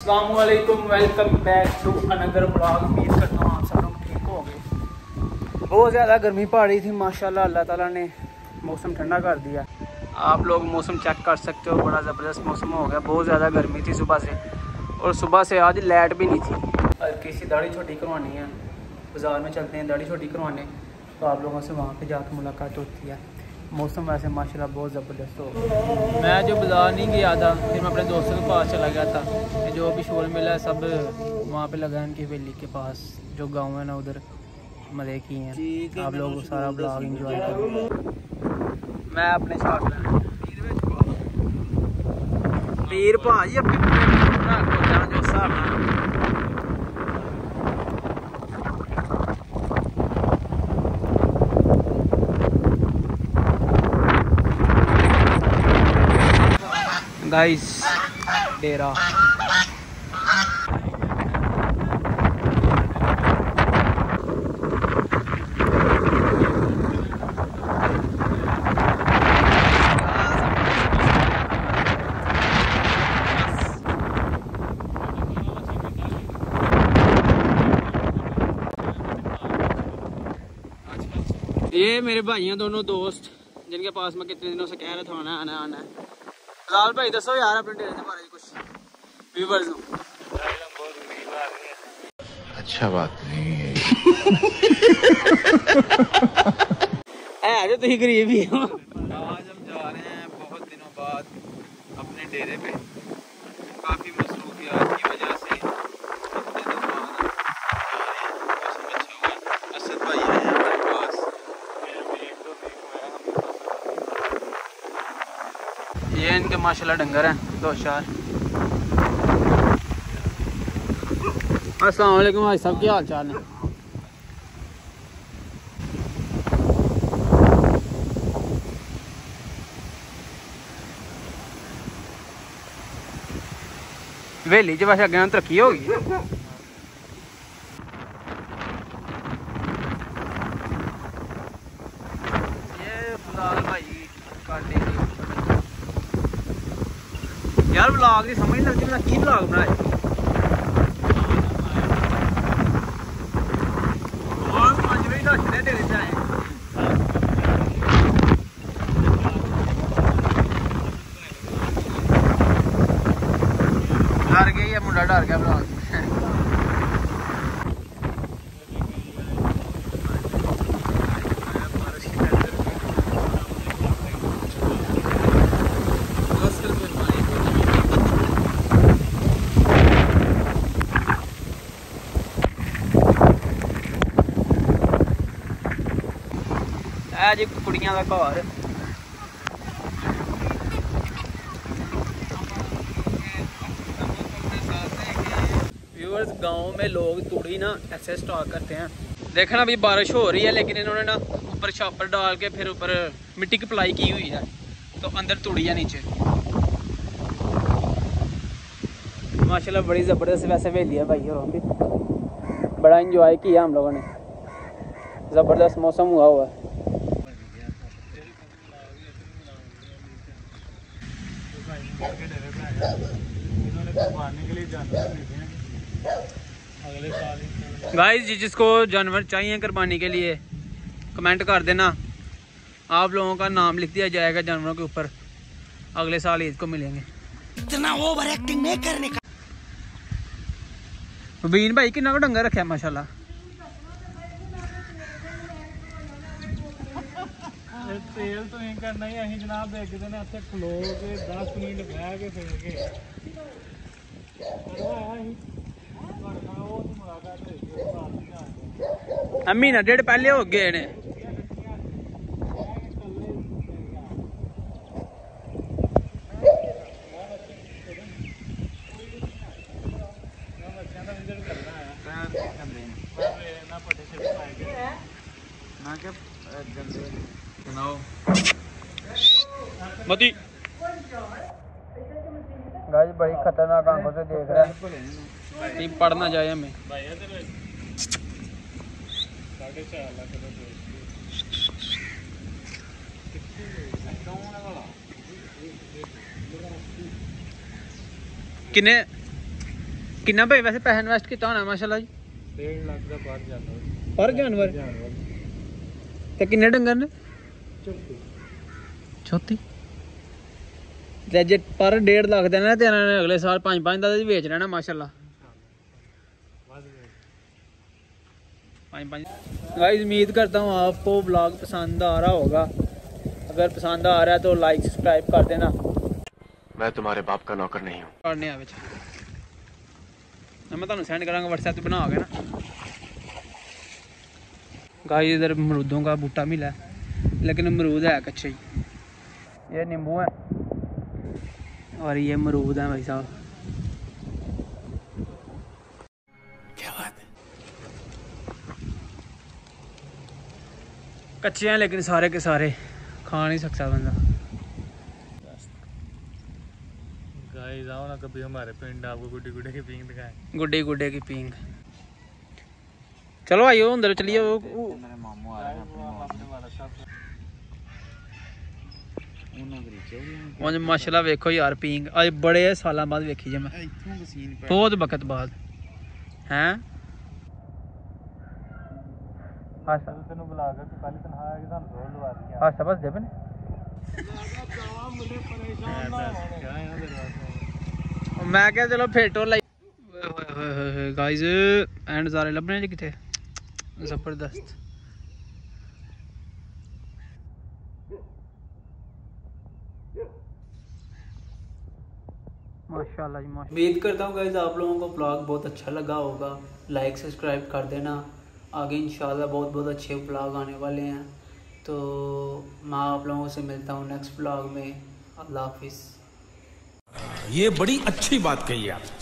अस्सलामुअलैकुम, welcome back to another blog. उम्मीद करता हूँ आप सब लोग ठीक होंगे। बहुत ज़्यादा गर्मी पड़ रही थी, माशाल्लाह अल्लाह ताला ने मौसम ठंडा कर दिया। आप लोग मौसम चेक कर सकते हो, बड़ा ज़बरदस्त मौसम हो गया। बहुत ज़्यादा गर्मी थी सुबह से, और सुबह से आज लाइट भी नहीं थी। हल्की सी दाढ़ी छोटी करवानी है, बाज़ार में चलते हैं दाढ़ी छोटी करवाने, तो आप लोगों से वहाँ पर जाकर मुलाकात होती है। मौसम वैसे माशाल्लाह बहुत ज़बरदस्त हो। मैं जो बाज़ार नहीं गया था, फिर मैं अपने दोस्तों के पास चला गया था। जो अभी शोर मेला है सब वहाँ पे लगा है, उनकी वेली के पास जो गांव है ना, उधर मज़े की हैं। आप लोग सारा ब्लॉग एंजॉय करो। मैं अपने साथ पीर भाई जो साहब गाइस डेरा ये मेरे भाइयों दोनों दोस्त जिनके पास मैं कितने दिनों से कह रहा था आना आना आना। लाल भाई दसो यार अपने डेरे के बारे में कुछ व्यूवर्स को। अच्छा बात नहीं है जो तुम गरीब ही हो। आज हम जा रहे हैं बहुत दिनों बाद अपने डेरे पे, काफी मसरूफियात की वजह से। असद भाई आए हैं हमारे पास। ये इनके माशाल्लाह डंगर हैं दो चार। अस्सलाम वालेकुम भाई साहब, क्या हाल चाल है? वेली च वैसे अगे तरक्की होगी। यार ब्लॉग नहीं समझ लगती, मैं की ब्लॉग बनाए। और पांच बजे दस बजे डेरे पे आए। डर गई ये मुंडा, डर गया ब्लॉग। आज कुड़ियां का घर व्यूअर्स। गांव में लोग तुड़ी ना ऐसे स्टॉक करते हैं। देखना अभी बारिश हो रही है, लेकिन इन्होंने ना ऊपर छापर डाल के फिर ऊपर मिट्टी की पिलाई की हुई है, तो अंदर तुड़ी है नीचे। माशाल्लाह बड़ी ज़बरदस्त वैसे हवेली है भाई, और भी बड़ा इंजॉय किया हम लोगों ने। ज़बरदस्त मौसम हुआ है। गाइस जी जिसको जानवर चाहिए कुर्बानी के लिए कमेंट कर देना, आप लोगों का नाम लिख दिया जाएगा जानवरों के ऊपर। अगले साल ईद को मिलेंगे। इतना ओवर एक्टिंग नहीं करने का। मुबीन भाई कितना को डंगर रखे माशाल्लाह। तेल तो नहीं करना ही अहीं जनाब, देखते हैं इतने खलो के 10 मिनट बह के फिर के अम्मी ना डेढ़ पहले हो गए ने। मती गाइस बड़ी खतरनाक आंखों से देख रहा है, ये पड़ ना जाए हमें। किन्ने कितना भाई वैसे पैसा इन्वेस्ट किया होना माशाल्लाह जी? 1.5 लाख का बाहर जाता है। और जानवर ते कितने डंगर ने? 34। ते जे पर 1.5 लाख देना ते इन्हां ने अगले साल 5-5 दा बेच लेना माशाल्लाह। गाइस उम्मीद करता हूँ आपको ब्लॉग पसंद आ रहा होगा, अगर पसंद आ रहा है तो लाइक सब्सक्राइब कर देना। मैं तुम्हारे बाप का नौकर नहीं हूँ। मैं तुम सेंड करांगा व्हाट्सएप पे बना के ना। गाइस इधर अमरूदों का बूटा मिला है, लेकिन अमरूद है कच्चे ही। ये नींबू है और ये अमरूद है भाई साहब। कच्चे हैं लेकिन सारे के सारे खा नहीं सकता बंदा। गाइस आओ ना कभी हमारे पिंड, आपको गुड्डे-गुड्डे की पींग दिखाएं। गुड्डे-गुड्डे की पींग। चलो आइयो अंदर चलिए। मेरे मामू आ रहे हैं अपने माशाल्लाह। देखो यार पींग आज बड़े साल बाद देखी जे मैं, बहुत वक्त बाद हैं। हां तनु बुलागा कि काली तन्हा है कि थाने रोल लगा दिया। हां बस देबे ने जावा मुझे परेशान ना हो। मैं क्या चलो फेटो लाई। गाइस एंड सारे लभने जे किथे जबरदस्त। माशाल्लाह जी माशाल्लाह। उम्मीद करता हूं गाइस आप लोगों को ब्लॉग बहुत अच्छा लगा होगा। लाइक सब्सक्राइब कर देना। आगे इंशाल्लाह बहुत बहुत अच्छे व्लॉग आने वाले हैं, तो मैं आप लोगों से मिलता हूँ नेक्स्ट व्लॉग में। अल्लाह हाफिज़। ये बड़ी अच्छी बात कही आप।